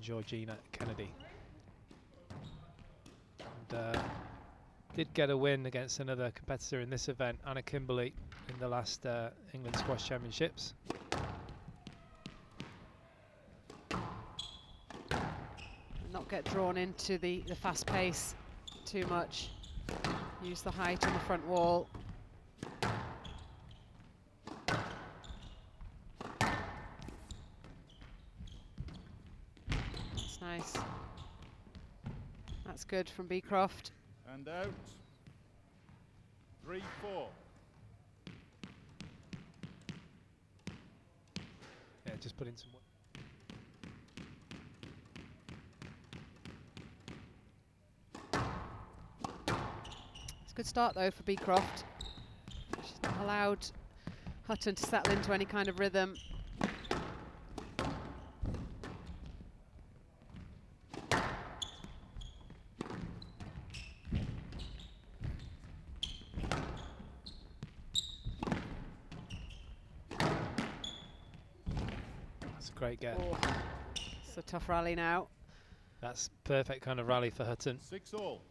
Georgina Kennedy. And, did get a win against another competitor in this event, Anna Kimberley, in the last England Squash Championships. Not get drawn into the fast pace too much. Use the height on the front wall. That's nice. That's good from Beecroft. And out. 3-4. Yeah, just put in some work. It's a good start, though, for Beecroft. She's not allowed Hutton to settle into any kind of rhythm. Great get. Oh, it's a tough rally now. That's perfect kind of rally for Hutton. 6-all.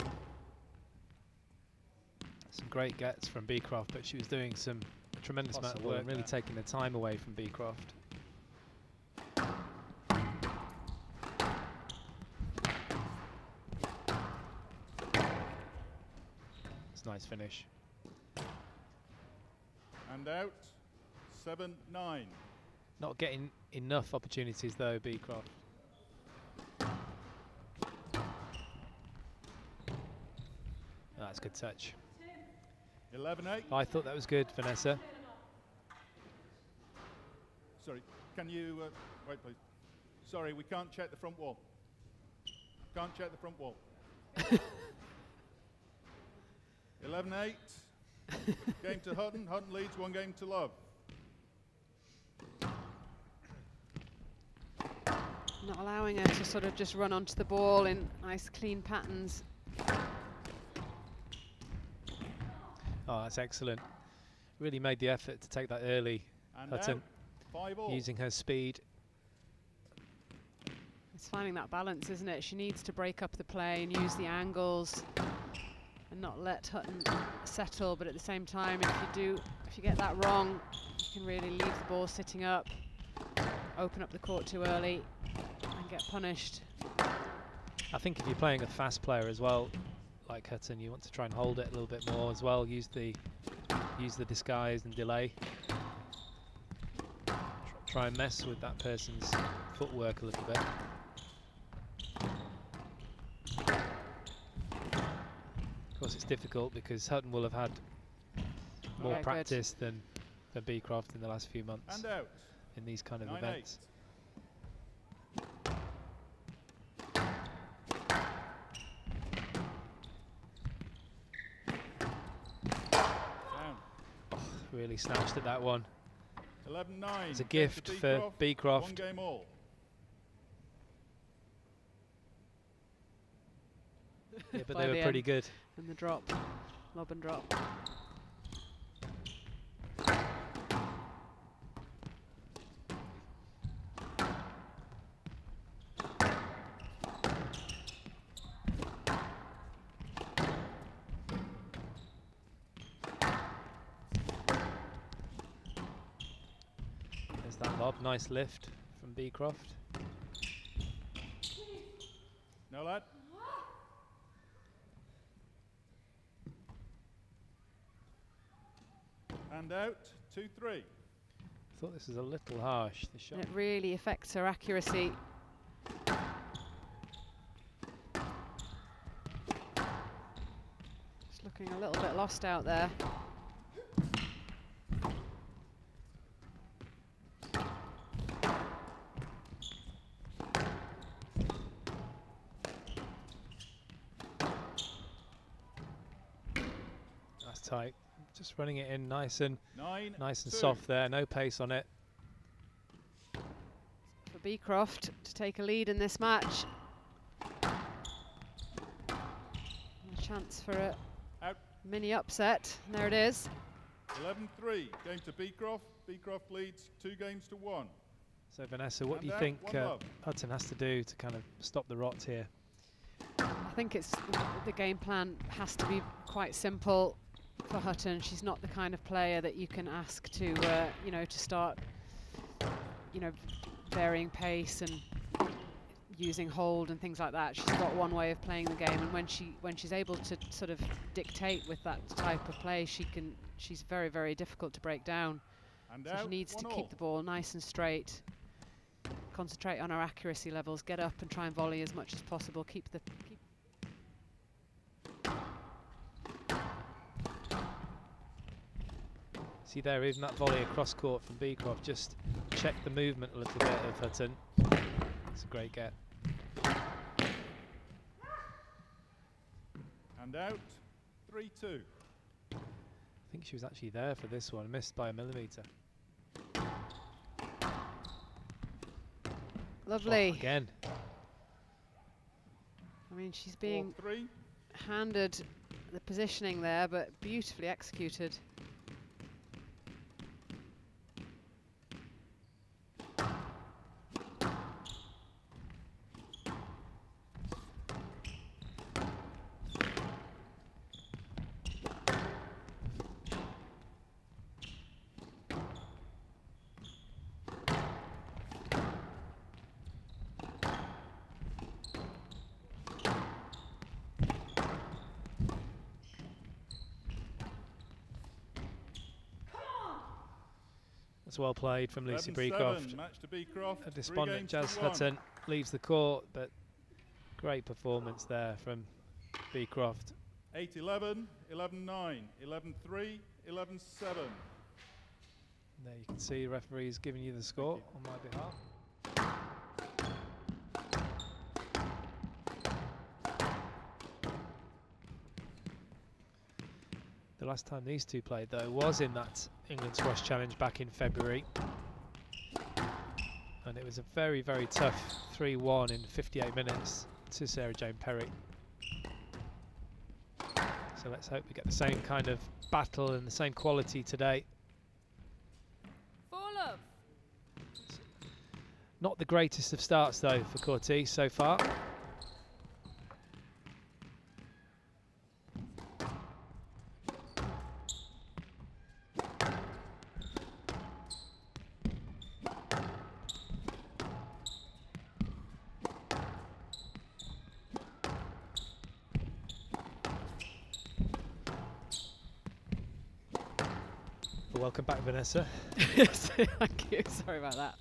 Some great gets from Beecroft, but she was doing some tremendous amount of work, really taking the time away from Beecroft. It's a nice finish. And out. 7-9. Not getting enough opportunities though, Beecroft. That's a good touch. 11-8. I thought that was good, Vanessa. Sorry, can you wait, please? Sorry, we can't check the front wall. Can't check the front wall. 11-8. Game to Hutton. Hutton leads 1 game to love. Not allowing her to sort of just run onto the ball in nice clean patterns. Oh, that's excellent. Really made the effort to take that early, and Hutton, using her speed. It's finding that balance, isn't it? She needs to break up the play and use the angles and not let Hutton settle, but at the same time, if you get that wrong, you can really leave the ball sitting up, open up the court too early, and get punished. I think if you're playing a fast player as well, like Hutton, you want to try and hold it a little bit more as well. Use the disguise and delay. Try and mess with that person's footwork a little bit. Of course, it's difficult because Hutton will have had more practice than Beecroft in the last few months. And out. In these kind of events. 8. Really snatched at that one. 11-9. It's a gift for Beecroft. 1 game all. Yeah, but they were pretty good. And the drop, lob and drop. That lob, nice lift from Beecroft. No lad. And out, 2-3. I thought this was a little harsh, the shot. It really affects her accuracy. Just looking a little bit lost out there. Tight, just running it in nice and nice and soft there. No pace on it. For Beecroft to take a lead in this match. A chance for a mini upset. And there it is. 11-3. Game to Beecroft. Beecroft leads 2 games to 1. So Vanessa, what do you think Hutton has to do to kind of stop the rot here? I think it's the game plan has to be quite simple for Hutton. She's not the kind of player that you can ask to, you know, to start, you know, varying pace and using hold and things like that. She's got one way of playing the game, and when she's able to sort of dictate with that type of play, she's very, very difficult to break down. And so she needs to keep the ball nice and straight, concentrate on her accuracy levels, get up and try and volley as much as possible, keep the... See there, even that volley across court from Beecroft, just check the movement a little bit of Hutton. It's a great get. And out, 3-2. I think she was actually there for this one, missed by a millimetre. Lovely. Oh, again. I mean, she's being handed the positioning there, but beautifully executed. Well played from Lucy Beecroft. A despondent Jaz Hutton leaves the court, but great performance there from Beecroft. 8-11, 11-9, 11-3, 11-7. There you can see the referee's giving you the score on my behalf. The last time these two played, though, was in that England Squash Challenge back in February. And it was a very, very tough 3-1 in 58 minutes to Sarah-Jane Perry. So let's hope we get the same kind of battle and the same quality today. Fall up. Not the greatest of starts, though, for Courtice so far. Welcome back, Vanessa. Thank you. Sorry about that.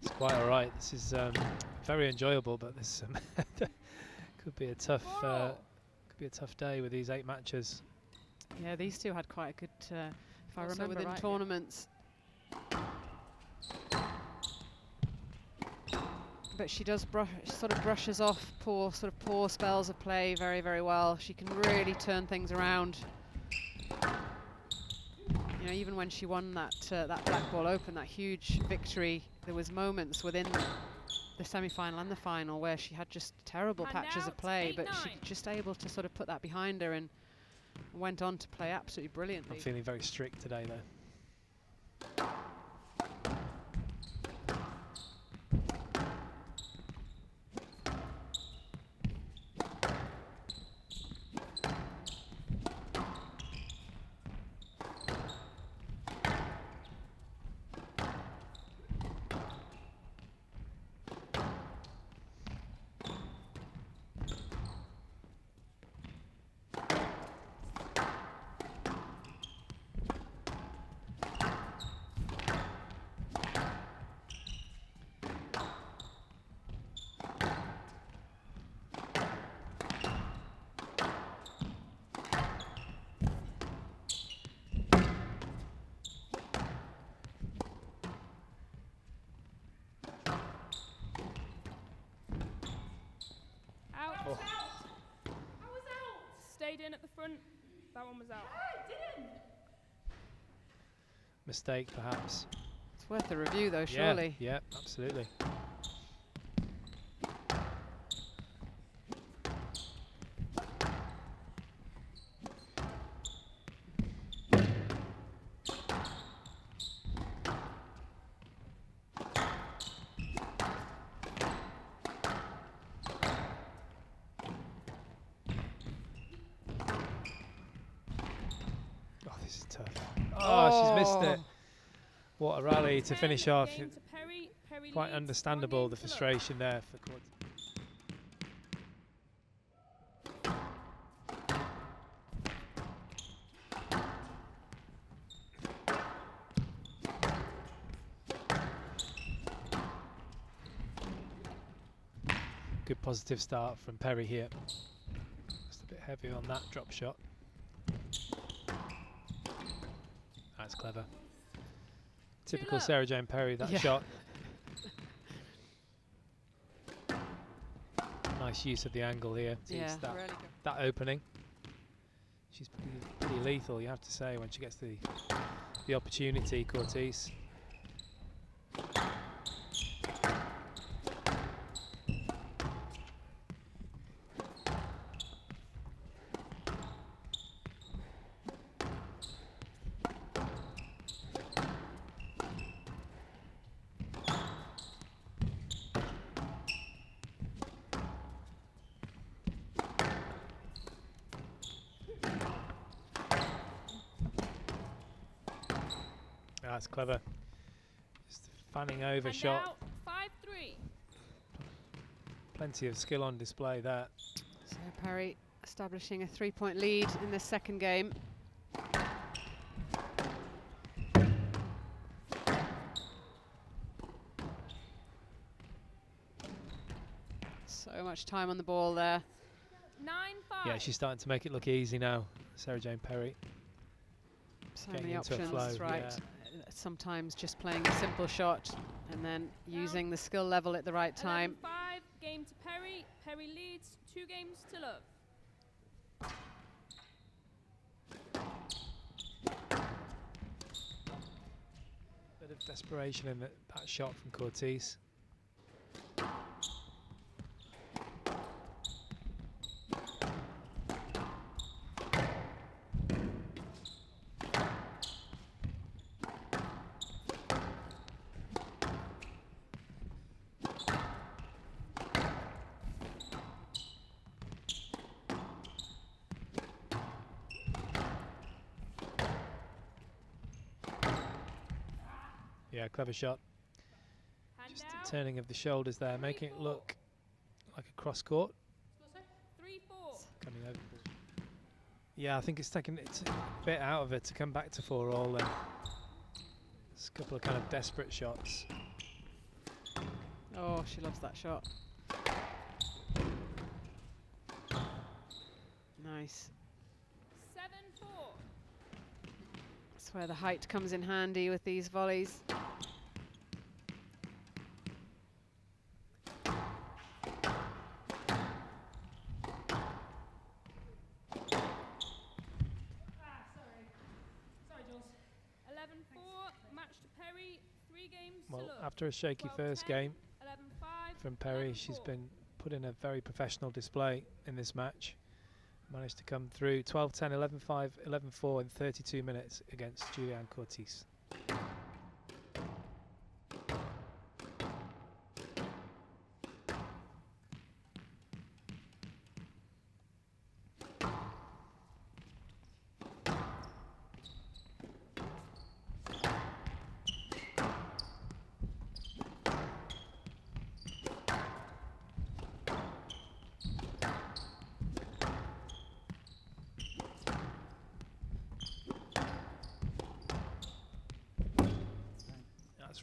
It's quite all right. This is very enjoyable, but this could be a tough day with these 8 matches. Yeah, these two had quite a good. If I remember within right, tournaments. But she does sort of brushes off poor spells of play very, very well. She can really turn things around. You know, even when she won that Black Ball Open, that huge victory, there was moments within the semi-final and the final where she had just terrible patches of play, but she was just able to sort of put that behind her and went on to play absolutely brilliantly. I'm feeling very strict today, though. In at the front, that one was out. No, mistake, perhaps. It's worth a review, though, surely. Yeah, absolutely. missed it. What a rally to finish off. Perry quite understandable, the frustration there for Courtice. Good positive start from Perry here. Just a bit heavy on that drop shot. That's clever. Typical Sarah-Jane Perry, that shot. Nice use of the angle here. Yeah, that, really that opening. She's pretty lethal, you have to say, when she gets the opportunity, Courtice. That's clever. Just fanning over and shot. 5-3. Plenty of skill on display there. So Perry establishing a 3-point lead in the second game. So much time on the ball there. 9-5. Yeah, she's starting to make it look easy now, Sarah-Jane Perry. So many options, that's right. Yeah. Sometimes just playing a simple shot and then using the skill level at the right time. 5, game to Perry. Perry leads 2 games to love. Bit of desperation in that shot from Courtice. Yeah, clever shot. And just a turning of the shoulders there, making it look like a cross court. 3-4. Coming over. Yeah, I think it's taken it a bit out of her to come back to 4-all then. It's a couple of kind of desperate shots. Oh, she loves that shot. Nice. 7-4. That's where the height comes in handy with these volleys. After a shaky first game from Perry, she's been put in a very professional display in this match. Managed to come through 12-10, 11-5, 11-4 in 32 minutes against Julianne Courtice.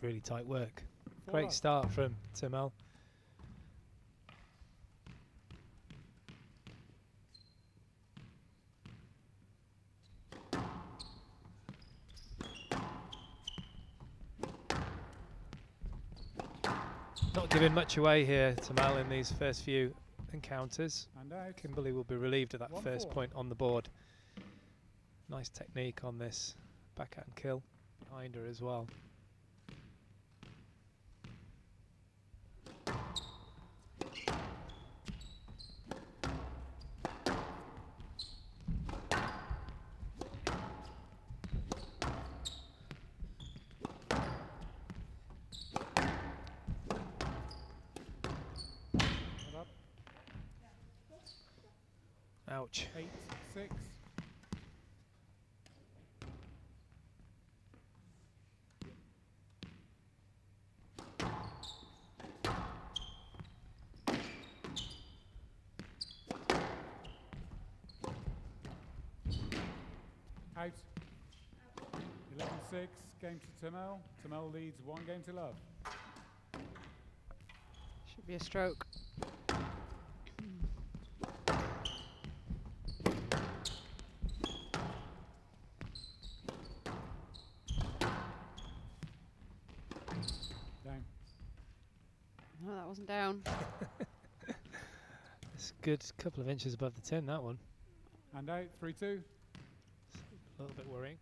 Really tight work. Great start from Tamal. Not giving much away here, Tamal, in these first few encounters. Kimberley will be relieved of that first point on the board. Nice technique on this backhand kill behind her as well. Ouch. 8-6. out. 11-6, game to Tamal. Tamal leads 1 game to love. Should be a stroke. Down. No, that wasn't down. It's a good couple of inches above the 10, that one. And out, 3-2. A little bit worrying.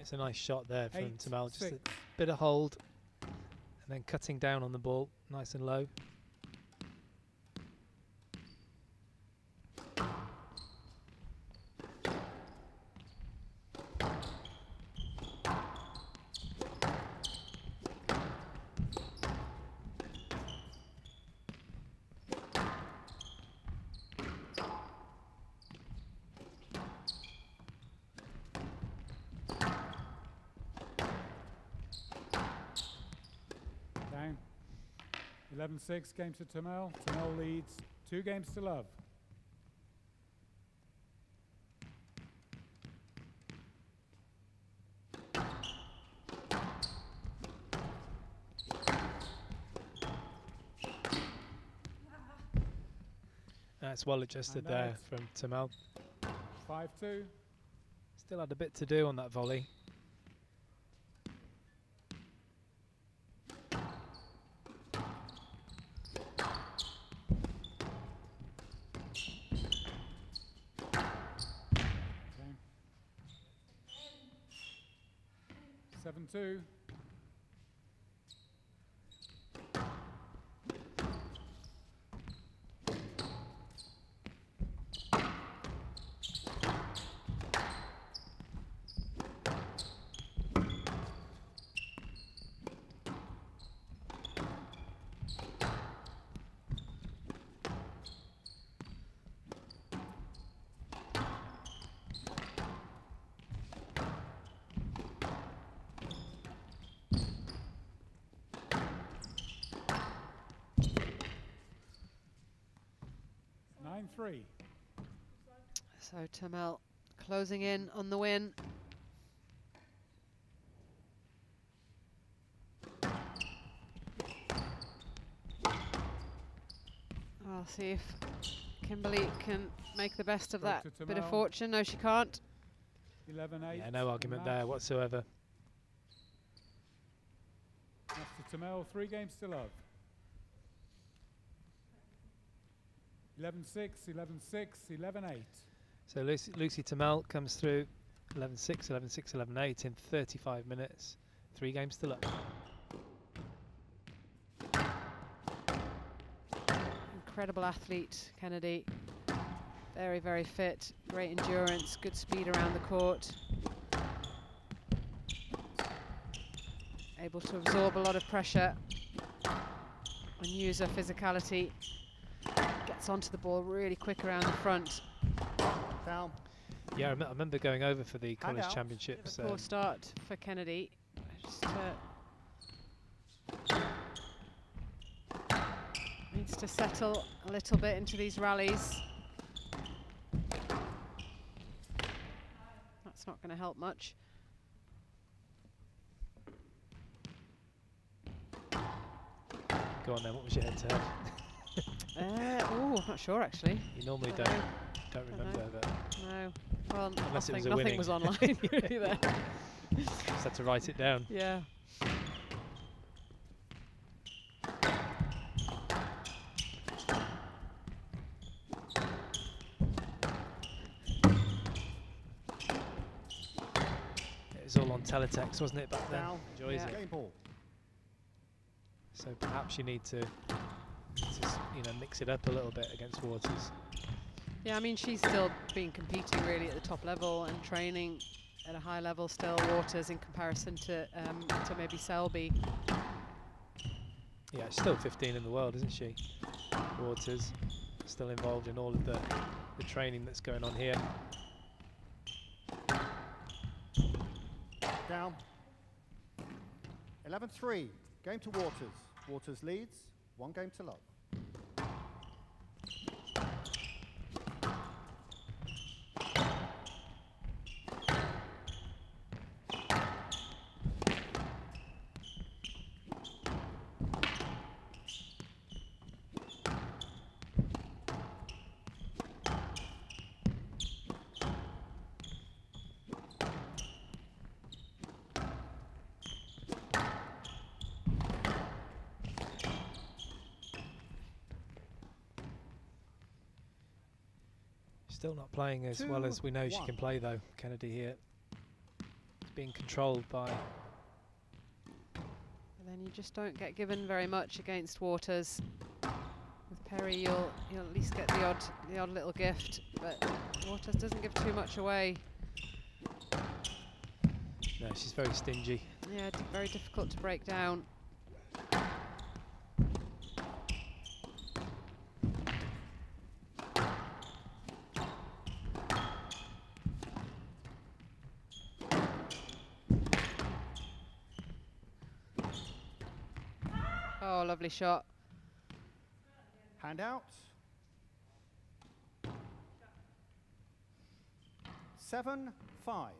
It's a nice shot there from Tamal, just a bit of hold and then cutting down on the ball, nice and low. Down. 11-6, game to Tamal. Tamal leads 2 games to love. That's well adjusted there from Tamal. 5-2. Still had a bit to do on that volley. Two. Three. So Tamal closing in on the win. I'll see if Kimberley can make the best of that bit of fortune. No, she can't. 11-8. Yeah, no argument there whatsoever. After Tamal, 3 games to love. 11-6, 11-6, 11-8. So Lucy Turmel comes through 11-6, 11-6, 11-8 in 35 minutes. 3 games to love. Incredible athlete, Kennedy. Very, very fit. Great endurance, good speed around the court. Able to absorb a lot of pressure and use her physicality. Gets onto the ball really quick around the front. Foul. Yeah, I remember going over for the college championships. Poor start for Kennedy. Just, needs to settle a little bit into these rallies. That's not going to help much. Go on then, what was your head to head? Oh, I'm not sure actually. You normally don't remember that. No. Well, unless it was a winning. Nothing was online really there. Just had to write it down. Yeah. It was all on teletext, wasn't it, back then? Enjoys it. Game ball. So perhaps you need to mix it up a little bit against Waters. Yeah, I mean, she's still been competing really at the top level and training at a high level still, Waters, in comparison to maybe Selby. Yeah, she's still 15 in the world, isn't she? Waters, still involved in all of the training that's going on here. Down. 11-3, game to Waters. Waters leads, 1 game to love. Still not playing as well as we know she can play, though. Kennedy here is being controlled by. And then you just don't get given very much against Waters. With Perry, you'll at least get the odd little gift, but Waters doesn't give too much away. No, she's very stingy. Yeah, very difficult to break down. Lovely shot. Hand out. 7-5. 6-8.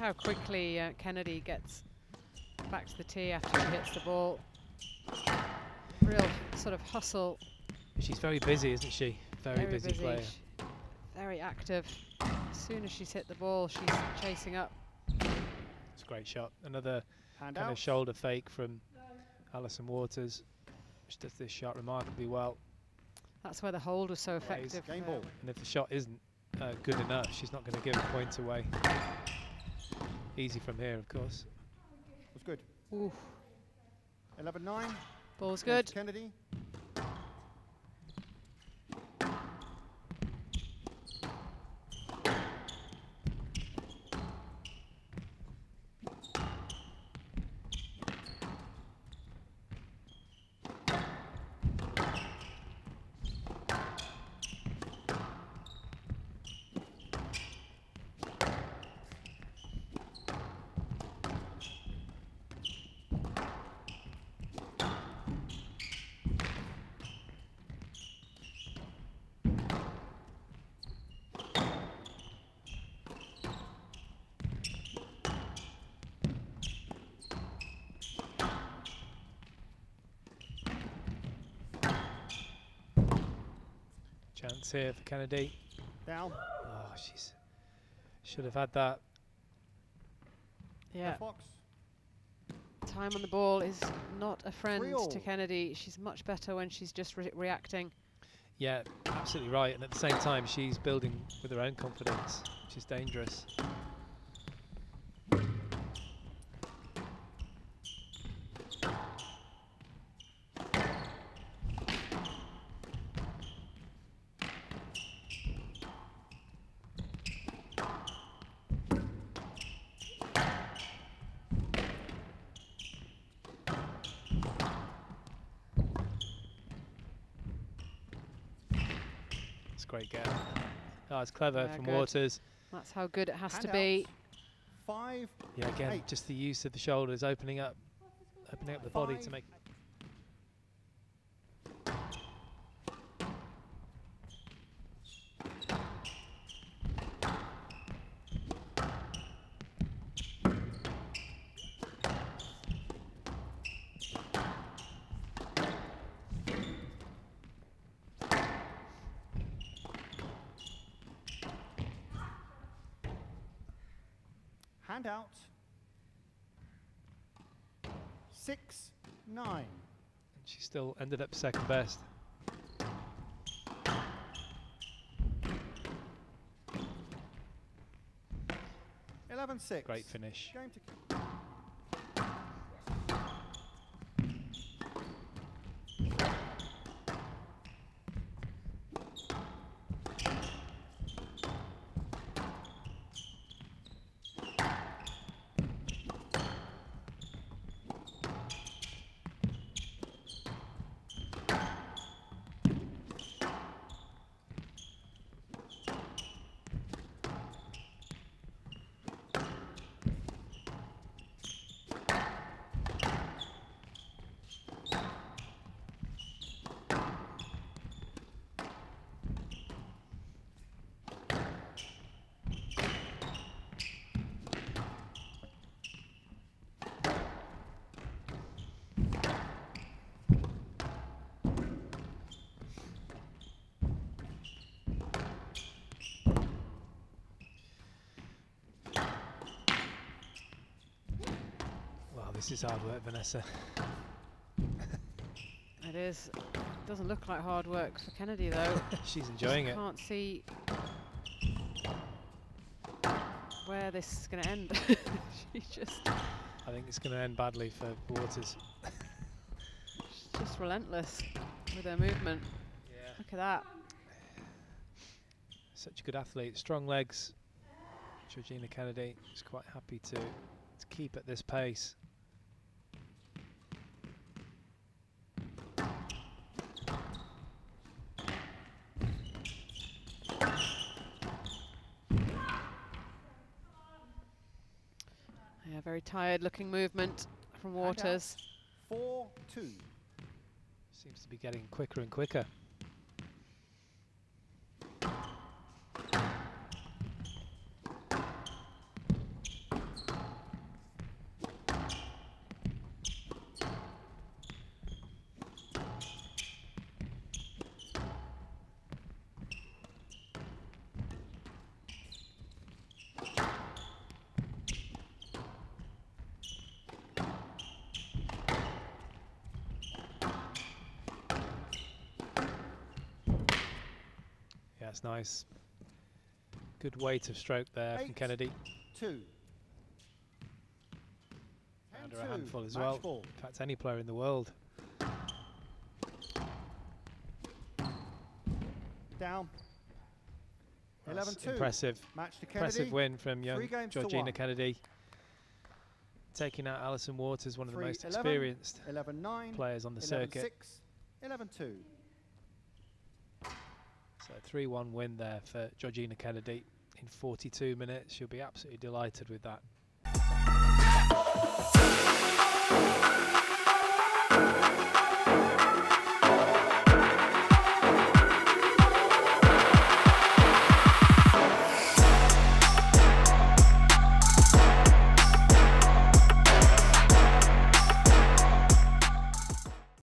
How quickly Kennedy gets back to the tee after she hits the ball. Real sort of hustle. She's very busy, isn't she? Very busy player. Very active. As soon as she's hit the ball, she's chasing up. It's a great shot. Another kind of shoulder fake from Alison Waters. She does this shot remarkably well. That's where the hold was so effective. Game ball. And if the shot isn't good enough, she's not going to give a point away. Easy from here, of course. Was good. 11-9. Ball's good. Kennedy. Chance here for Kennedy. Down. Oh, she's should have had that. Yeah. Fox. Time on the ball is not a friend to Kennedy. She's much better when she's just reacting. Yeah, absolutely right. And at the same time, she's building with her own confidence, which is dangerous. Great game. Oh, it's clever from Waters. That's how good it has to be. 5. Yeah, again, just the use of the shoulders, opening up the body to make. Hand out. 6-9. And she still ended up second best. Six. Great finish. Game to This is hard work, Vanessa. It is. It doesn't look like hard work for Kennedy, though. She's enjoying it. I can't see where this is going to end. She just... I think it's going to end badly for Waters. She's just relentless with her movement. Yeah. Look at that. Such a good athlete. Strong legs. Georgina Kennedy is quite happy to keep at this pace. Yeah, very tired looking movement from Waters. 4-2. Seems to be getting quicker and quicker. That's nice. Good weight of stroke there from Kennedy. Found her a handful as well. Four. In fact, any player in the world. Down. 11-2. Impressive. Match to Kennedy. Impressive win from young Georgina Kennedy. Taking out Alison Waters, one of the most experienced players on the circuit. 11-2. So 3-1 win there for Georgina Kennedy in 42 minutes. She'll be absolutely delighted with that.